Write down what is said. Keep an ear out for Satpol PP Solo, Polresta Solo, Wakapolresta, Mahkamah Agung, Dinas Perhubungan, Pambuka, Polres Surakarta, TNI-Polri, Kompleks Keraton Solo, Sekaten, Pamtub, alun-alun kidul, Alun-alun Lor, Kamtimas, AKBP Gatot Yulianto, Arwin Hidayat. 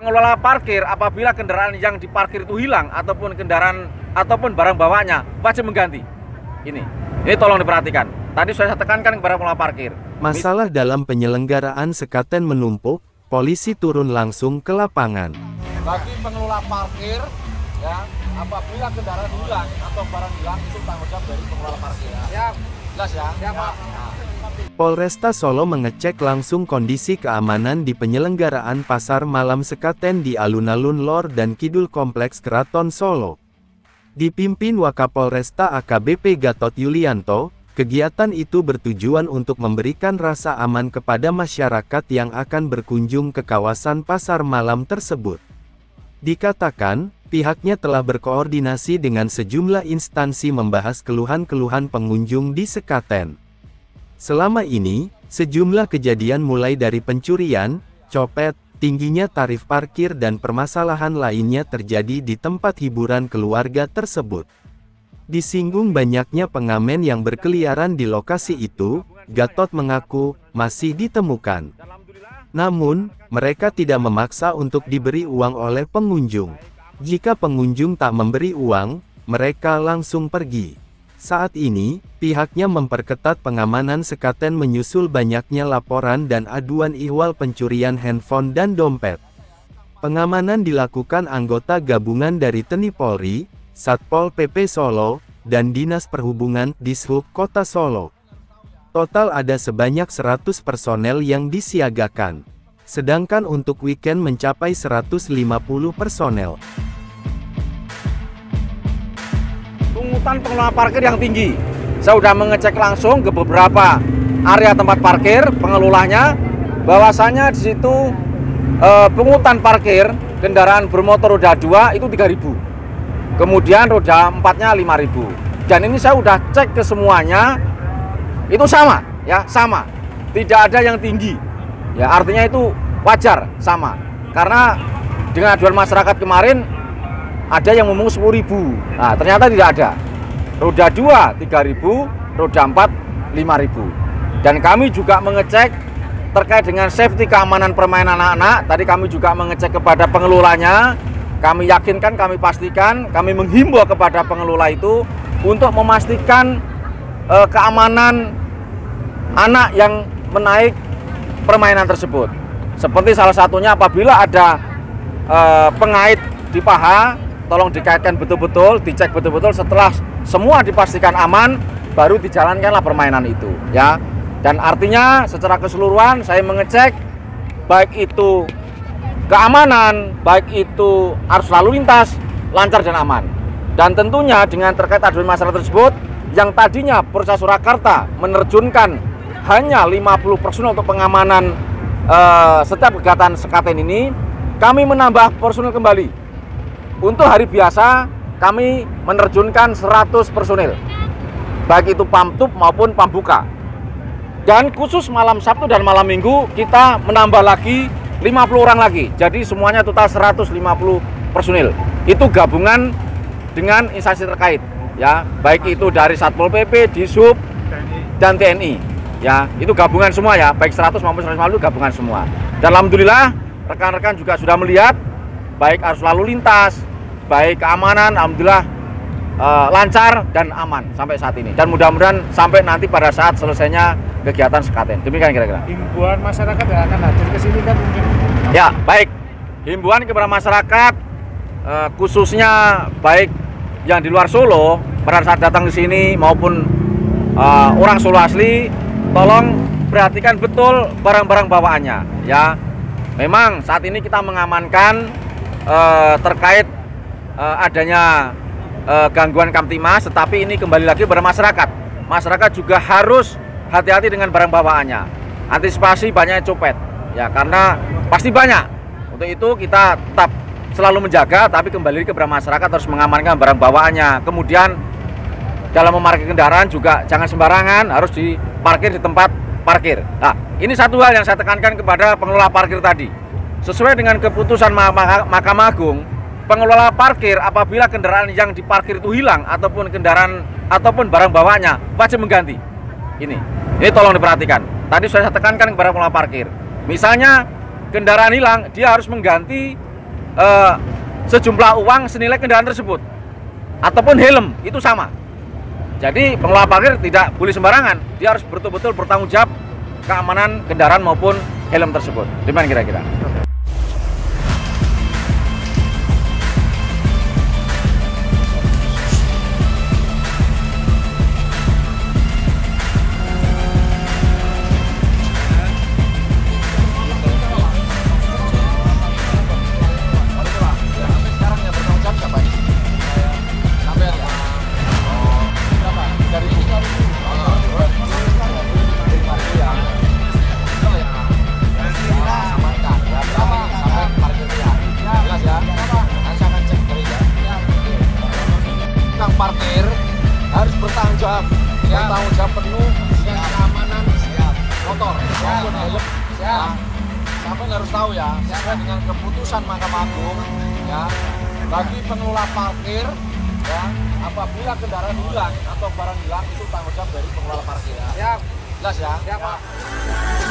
Pengelola parkir apabila kendaraan yang diparkir itu hilang ataupun kendaraan ataupun barang bawaannya wajib mengganti. Ini tolong diperhatikan. Tadi sudah saya tekankan kepada pengelola parkir. Masalah dalam penyelenggaraan Sekaten menumpuk, polisi turun langsung ke lapangan. Bagi pengelola parkir, ya, apabila kendaraan hilang atau barang hilang itu tanggung jawab dari pengelola parkir. Ya, jelas ya. Ya, Pak. Polresta Solo mengecek langsung kondisi keamanan di penyelenggaraan pasar malam Sekaten di alun-alun Lor dan Kidul Kompleks Keraton Solo. Dipimpin Wakapolresta AKBP Gatot Yulianto, kegiatan itu bertujuan untuk memberikan rasa aman kepada masyarakat yang akan berkunjung ke kawasan pasar malam tersebut. Dikatakan, pihaknya telah berkoordinasi dengan sejumlah instansi membahas keluhan-keluhan pengunjung di Sekaten. Selama ini, sejumlah kejadian mulai dari pencurian, copet, tingginya tarif parkir dan permasalahan lainnya terjadi di tempat hiburan keluarga tersebut. Disinggung banyaknya pengamen yang berkeliaran di lokasi itu, Gatot mengaku masih ditemukan. Namun, mereka tidak memaksa untuk diberi uang oleh pengunjung. Jika pengunjung tak memberi uang, mereka langsung pergi. Saat ini, pihaknya memperketat pengamanan Sekaten menyusul banyaknya laporan dan aduan ihwal pencurian handphone dan dompet. Pengamanan dilakukan anggota gabungan dari TNI-Polri, Satpol PP Solo, dan Dinas Perhubungan Dishub Kota Solo. Total ada sebanyak 100 personel yang disiagakan. Sedangkan untuk weekend mencapai 150 personel. Tuntutan pengelola parkir yang tinggi. Saya sudah mengecek langsung ke beberapa area tempat parkir, pengelolanya, bahwasanya di situ pungutan parkir kendaraan bermotor roda 2 itu 3.000. Kemudian roda 4-nya 5.000. Dan ini saya udah cek ke semuanya, itu sama, ya sama. Tidak ada yang tinggi, ya artinya itu wajar, sama. Karena dengan aduan masyarakat kemarin, ada yang ngomong 10.000. Nah, ternyata tidak ada. Roda 2, 3.000, roda 4, 5.000. Dan kami juga mengecek terkait dengan safety keamanan permainan anak-anak. Tadi kami juga mengecek kepada pengelolanya. Kami yakinkan, kami pastikan, kami menghimbau kepada pengelola itu untuk memastikan keamanan anak yang menaik permainan tersebut. Seperti salah satunya apabila ada pengait di paha, tolong dikaitkan betul-betul, dicek betul-betul. Setelah semua dipastikan aman, baru dijalankanlah permainan itu, ya. Dan artinya secara keseluruhan saya mengecek baik itu keamanan, baik itu arus lalu lintas, lancar dan aman. Dan tentunya dengan terkait aduan masyarakat tersebut, yang tadinya Polres Surakarta menerjunkan hanya 50 personel untuk pengamanan setiap kegiatan Sekaten ini, kami menambah personel kembali. Untuk hari biasa, kami menerjunkan 100 personel, baik itu Pamtub maupun Pambuka. Dan khusus malam Sabtu dan malam Minggu, kita menambah lagi 50 orang lagi, jadi semuanya total 150 personil. Itu gabungan dengan instansi terkait, ya, baik itu dari Satpol PP, Dishub, dan TNI, ya, itu gabungan semua ya, baik 100 maupun 150 gabungan semua. Dan alhamdulillah rekan-rekan juga sudah melihat baik arus lalu lintas, baik keamanan, alhamdulillah lancar dan aman sampai saat ini. Dan mudah-mudahan sampai nanti pada saat selesainya kegiatan Sekaten. Demikian kira-kira. Himbauan masyarakat yang akan hadir ke sini kan mungkin. Ya, baik. Himbauan kepada masyarakat khususnya baik yang di luar Solo pada saat datang ke sini maupun orang Solo asli, tolong perhatikan betul barang-barang bawaannya, ya. Memang saat ini kita mengamankan terkait adanya gangguan Kamtimas, tetapi ini kembali lagi kepada masyarakat. Masyarakat juga harus hati-hati dengan barang bawaannya. Antisipasi banyaknya copet, ya, karena pasti banyak. Untuk itu kita tetap selalu menjaga, tapi kembali kepada masyarakat harus mengamankan barang bawaannya. Kemudian dalam memarkir kendaraan juga jangan sembarangan, harus diparkir di tempat parkir. Nah, ini satu hal yang saya tekankan kepada pengelola parkir tadi. Sesuai dengan keputusan Mahkamah Agung, pengelola parkir apabila kendaraan yang diparkir itu hilang ataupun kendaraan ataupun barang bawaannya wajib mengganti. Ini tolong diperhatikan. Tadi sudah saya tekankan kepada pengelola parkir. Misalnya kendaraan hilang, dia harus mengganti sejumlah uang senilai kendaraan tersebut ataupun helm, itu sama. Jadi pengelola parkir tidak boleh sembarangan, dia harus betul-betul bertanggung jawab keamanan kendaraan maupun helm tersebut. Demikian kira-kira. Parkir harus bertanggung jawab, bertanggung jawab penuh dengan keamanan motor, maupun helm. Sampai harus tahu ya, sesuai dengan keputusan Mahkamah Agung, ya, bagi pengelola parkir, ya, apabila kendaraan hilang atau barang hilang itu tanggung jawab dari pengelola parkir. Ya, jelas ya. Siap, Pak.